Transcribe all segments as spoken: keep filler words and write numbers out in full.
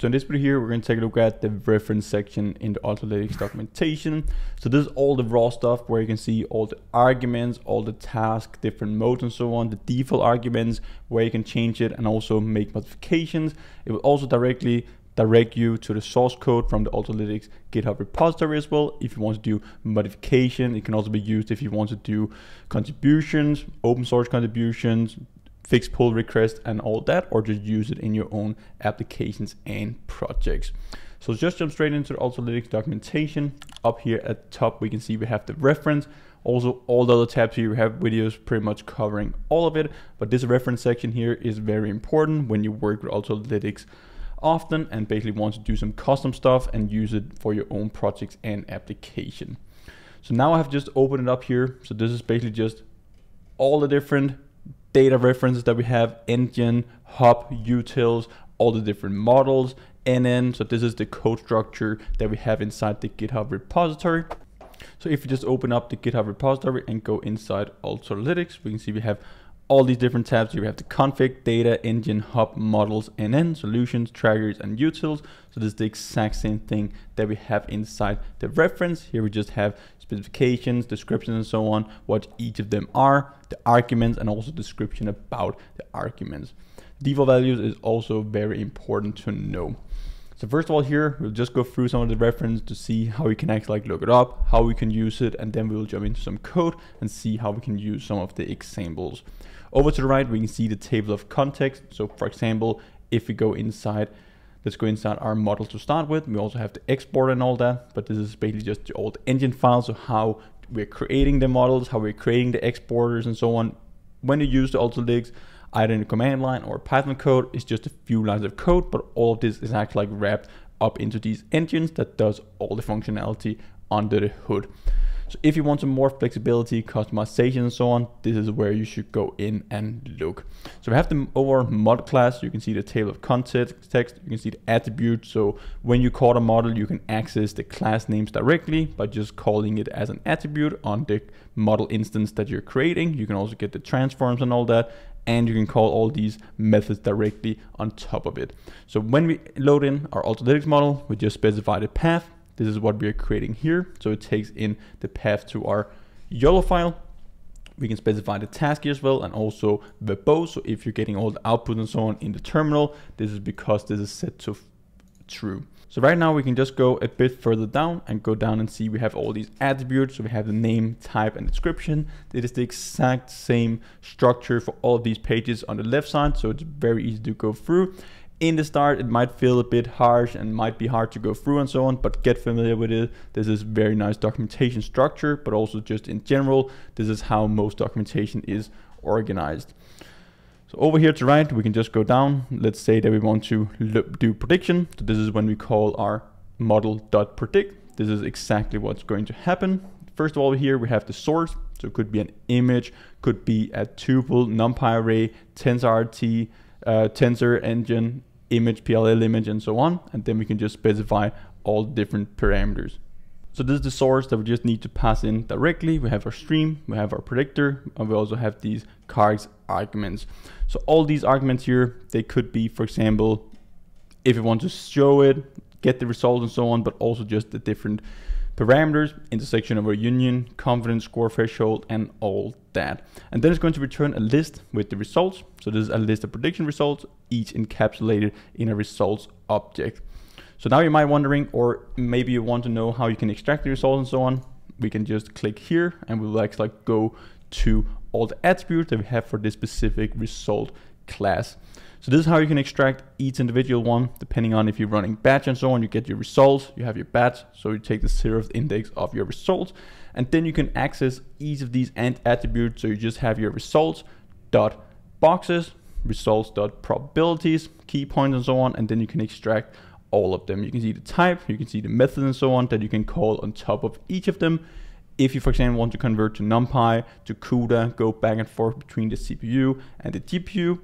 So in this video here, we're going to take a look at the reference section in the Ultralytics documentation. So this is all the raw stuff where you can see all the arguments, all the tasks, different modes and so on, the default arguments where you can change it and also make modifications. It will also directly direct you to the source code from the Ultralytics GitHub repository as well. If you want to do modification, it can also be used if you want to do contributions, open source contributions, fix pull requests and all that, or just use it in your own applications and projects. So just jump straight into the Ultralytics documentation. Up here at the top, we can see we have the reference. Also, all the other tabs here, we have videos pretty much covering all of it. But this reference section here is very important when you work with Ultralytics often and basically want to do some custom stuff and use it for your own projects and application. So now I have just opened it up here. So this is basically just all the different data references that we have: engine, hub, utils, all the different models, N N. So this is the code structure that we have inside the GitHub repository. So if you just open up the GitHub repository and go inside Ultralytics, we can see we have all these different tabs. You have the config, data, engine, hub, models, and then solutions, trackers, and utils. So this is the exact same thing that we have inside the reference. Here we just have specifications, descriptions, and so on, what each of them are, the arguments, and also description about the arguments. Default values is also very important to know. So first of all here, we'll just go through some of the reference to see how we can actually like look it up, how we can use it, and then we'll jump into some code and see how we can use some of the examples. Over to the right, we can see the table of context. So for example, if we go inside, let's go inside our model to start with. We also have the export and all that, but this is basically just the old engine files. So how we're creating the models, how we're creating the exporters and so on. When you use the Ultralytics, either in the command line or Python code, it's just a few lines of code, but all of this is actually like wrapped up into these engines that does all the functionality under the hood. So if you want some more flexibility, customization and so on, this is where you should go in and look. So we have the over model class. You can see the table of context, text, you can see the attributes. So when you call a model, you can access the class names directly by just calling it as an attribute on the model instance that you're creating. You can also get the transforms and all that, and you can call all these methods directly on top of it. So when we load in our Ultralytics model, we just specify the path. This is what we are creating here. So it takes in the path to our YOLO file. We can specify the task here as well, and also the verbose. So if you're getting all the output and so on in the terminal, this is because this is set to true. So right now we can just go a bit further down and go down and see we have all these attributes. So we have the name, type, and description. It is the exact same structure for all of these pages on the left side. So it's very easy to go through. In the start, it might feel a bit harsh and might be hard to go through and so on, but get familiar with it. This is very nice documentation structure, but also just in general, this is how most documentation is organized. So over here to right, we can just go down. Let's say that we want to look, do prediction. So this is when we call our model.predict. This is exactly what's going to happen. First of all, here we have the source. So it could be an image, could be a tuple, NumPy array, TensorRT, uh, tensor engine, image, P I L image, and so on. And then we can just specify all different parameters. So this is the source that we just need to pass in directly. We have our stream, we have our predictor, and we also have these cargs arguments. So all these arguments here, they could be, for example, if you want to show it, get the results and so on, but also just the different parameters, intersection over union, confidence score threshold, and all that. And then it's going to return a list with the results. So this is a list of prediction results, each encapsulated in a results object. So now you might be wondering, or maybe you want to know how you can extract the results and so on. We can just click here and we'll actually like go to all the attributes that we have for this specific result class. So this is how you can extract each individual one, depending on if you're running batch and so on. You get your results, you have your batch, so you take the zeroth index of your results, and then you can access each of these attributes. So you just have your results dot boxes, results dot probabilities, key points, and so on, and then you can extract all of them. You can see the type, you can see the method and so on that you can call on top of each of them. If you, for example, want to convert to NumPy, to CUDA, go back and forth between the C P U and the G P U,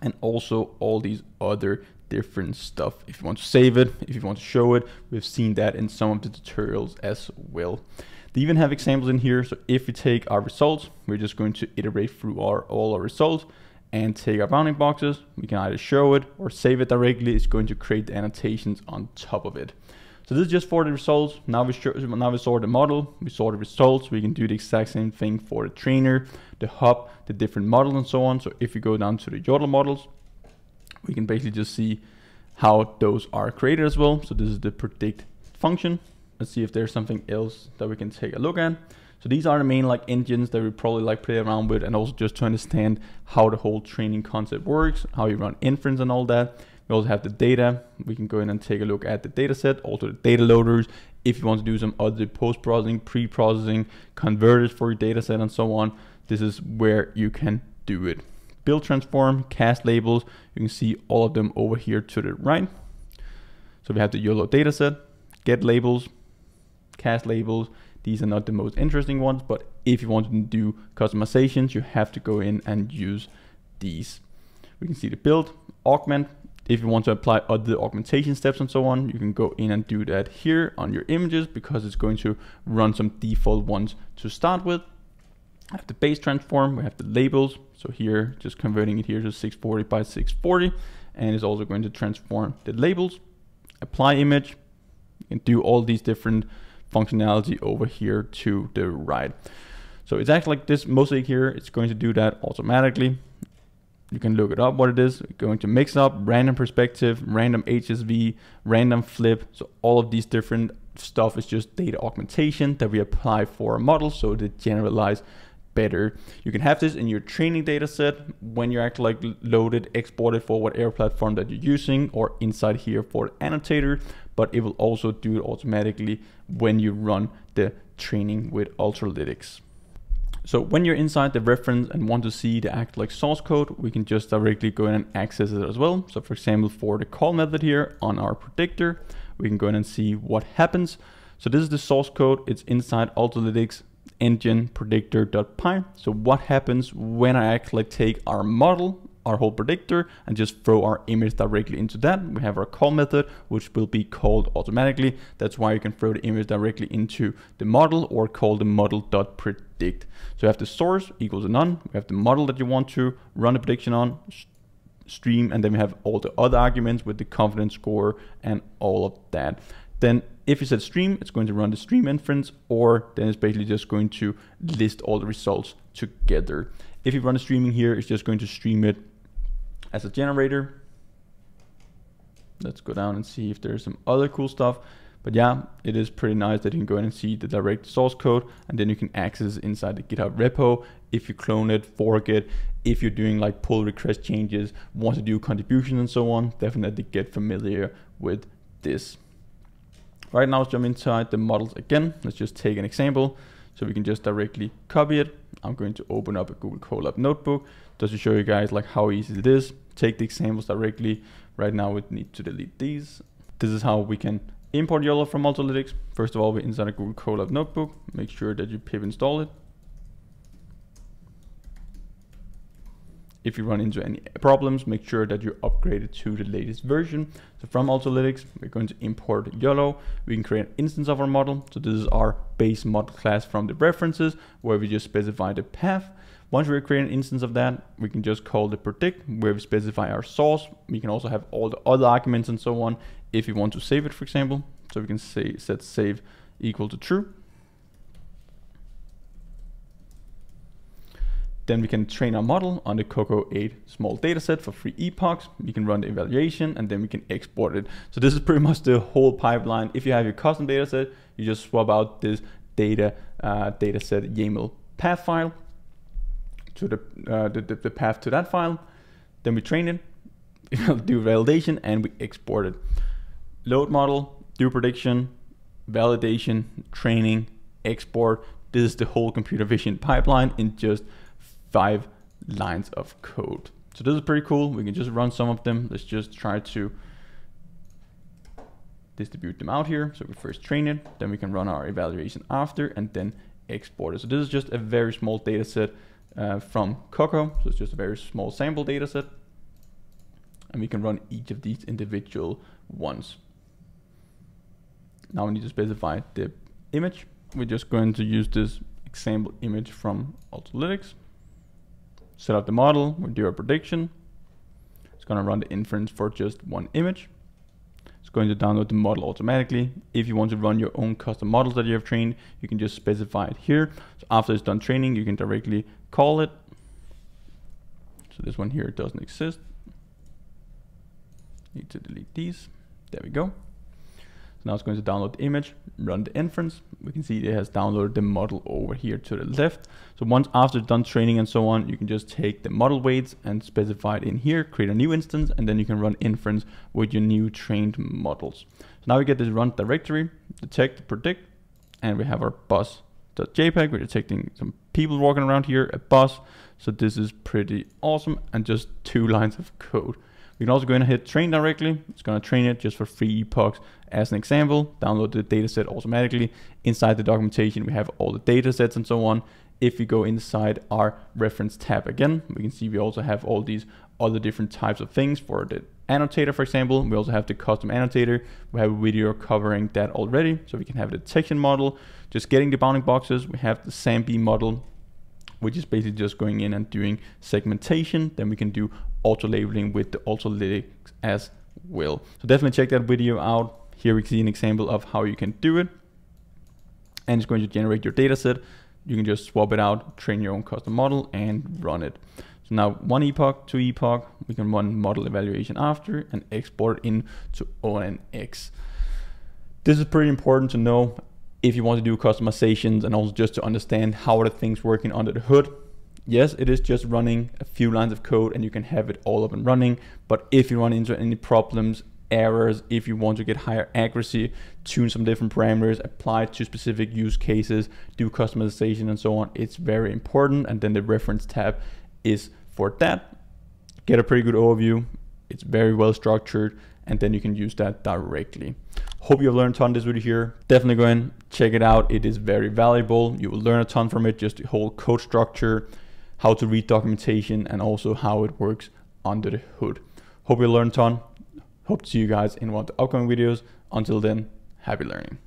and also all these other different stuff. If you want to save it, if you want to show it, we've seen that in some of the tutorials as well. They even have examples in here. So if we take our results, we're just going to iterate through our all our results, and take our bounding boxes, we can either show it or save it directly. It's going to create the annotations on top of it. So this is just for the results. Now we, show, now we saw the model, we saw the results. We can do the exact same thing for the trainer, the hub, the different models and so on. So if you go down to the YOLO models, we can basically just see how those are created as well. So this is the predict function. Let's see if there's something else that we can take a look at. So these are the main like engines that we probably like play around with, and also just to understand how the whole training concept works, how you run inference and all that. We also have the data. We can go in and take a look at the data set, also the data loaders. If you want to do some other post-processing, pre-processing, converters for your data set and so on, this is where you can do it. Build, transform, cast labels. You can see all of them over here to the right. So we have the YOLO data set, get labels, cast labels. These are not the most interesting ones, but if you want to do customizations, you have to go in and use these. We can see the build, augment. If you want to apply other augmentation steps and so on, you can go in and do that here on your images, because it's going to run some default ones to start with. I have the base transform, we have the labels. So here, just converting it here to six forty by six forty, and it's also going to transform the labels. Apply image, you can do all these different functionality over here to the right. So it's actually like this mosaic here, it's going to do that automatically. You can look it up what it is. We're going to mix up random perspective, random H S V, random flip. So all of these different stuff is just data augmentation that we apply for a model so to generalize better. You can have this in your training data set when you're actually like loaded, exported for whatever platform that you're using, or inside here for the annotator, but it will also do it automatically when you run the training with Ultralytics. So when you're inside the reference and want to see the actual like source code, we can just directly go in and access it as well. So for example, for the call method here on our predictor, we can go in and see what happens. So this is the source code. It's inside Ultralytics engine predictor.py. So what happens when I actually take our model, our whole predictor, and just throw our image directly into that? We have our call method, which will be called automatically. That's why you can throw the image directly into the model, or call the model.predict. So you have the source equals none. We have the model that you want to run the prediction on, stream, and then we have all the other arguments with the confidence score and all of that. Then if you said stream, it's going to run the stream inference, or then it's basically just going to list all the results together. If you run the streaming here, it's just going to stream it as a generator. Let's go down and see if there's some other cool stuff. But yeah, it is pretty nice that you can go in and see the direct source code, and then you can access it inside the GitHub repo. If you clone it, fork it, if you're doing like pull request changes, want to do contributions and so on, definitely get familiar with this. Right now, let's jump inside the models again. Let's just take an example. So we can just directly copy it. I'm going to open up a Google Colab notebook just to show you guys like how easy it is. Take the examples directly. Right now, we need to delete these. This is how we can import YOLO from Ultralytics. First of all, we're inside a Google Colab notebook. Make sure that you pip install it. If you run into any problems, make sure that you upgrade it to the latest version. So from Ultralytics, we're going to import YOLO. We can create an instance of our model. So this is our base model class from the references, where we just specify the path. Once we create an instance of that, we can just call the predict, where we specify our source. We can also have all the other arguments and so on, if you want to save it, for example. So we can say set save equal to true. Then we can train our model on the COCO eight small dataset for three epochs. We can run the evaluation, and then we can export it. So this is pretty much the whole pipeline. If you have your custom dataset, you just swap out this data uh, dataset YAML path file to the, uh, the, the the path to that file. Then we train it, do validation, and we export it. Load model, do prediction, validation, training, export. This is the whole computer vision pipeline in just five lines of code. So this is pretty cool. We can just run some of them. Let's just try to distribute them out here. So we first train it, then we can run our evaluation after, and then export it. So this is just a very small data set uh, from COCO. So it's just a very small sample data set, and we can run each of these individual ones. Now we need to specify the image. We're just going to use this example image from Ultralytics. set up the model, we do our prediction. It's going to run the inference for just one image. It's going to download the model automatically. If you want to run your own custom models that you have trained, you can just specify it here. So after it's done training, you can directly call it. So this one here doesn't exist. Need to delete these. There we go. So now it's going to download the image, run the inference. We can see it has downloaded the model over here to the left. So once after done training and so on, you can just take the model weights and specify it in here, create a new instance, and then you can run inference with your new trained models. So now we get this run directory, detect, predict, and we have our bus.jpg. We're detecting some people walking around here, a bus. So this is pretty awesome, and just two lines of code. You can also go in and hit train directly. It's going to train it just for free epochs as an example, download the data set automatically. Inside the documentation, we have all the data sets and so on. If we go inside our reference tab again, we can see we also have all these other different types of things for the annotator, for example. We also have the custom annotator. We have a video covering that already. So we can have a detection model, just getting the bounding boxes. We have the SAMB model, which is basically just going in and doing segmentation. Then we can do auto labeling with the Ultralytics as well. So definitely check that video out. Here we see an example of how you can do it. And it's going to generate your data set. You can just swap it out, train your own custom model, and run it. So now one epoch, two epoch, we can run model evaluation after and export it into O N N X. This is pretty important to know. If you want to do customizations and also just to understand how are the things working under the hood. Yes, it is just running a few lines of code and you can have it all up and running. But if you run into any problems, errors, if you want to get higher accuracy, tune some different parameters, apply it to specific use cases, do customization and so on, it's very important. And then the reference tab is for that. Get a pretty good overview. It's very well structured, and then you can use that directly. Hope you've learned a ton this video here. Definitely go in, check it out. It is very valuable. You will learn a ton from it, just the whole code structure, how to read documentation, and also how it works under the hood. Hope you learned a ton. Hope to see you guys in one of the upcoming videos. Until then, happy learning.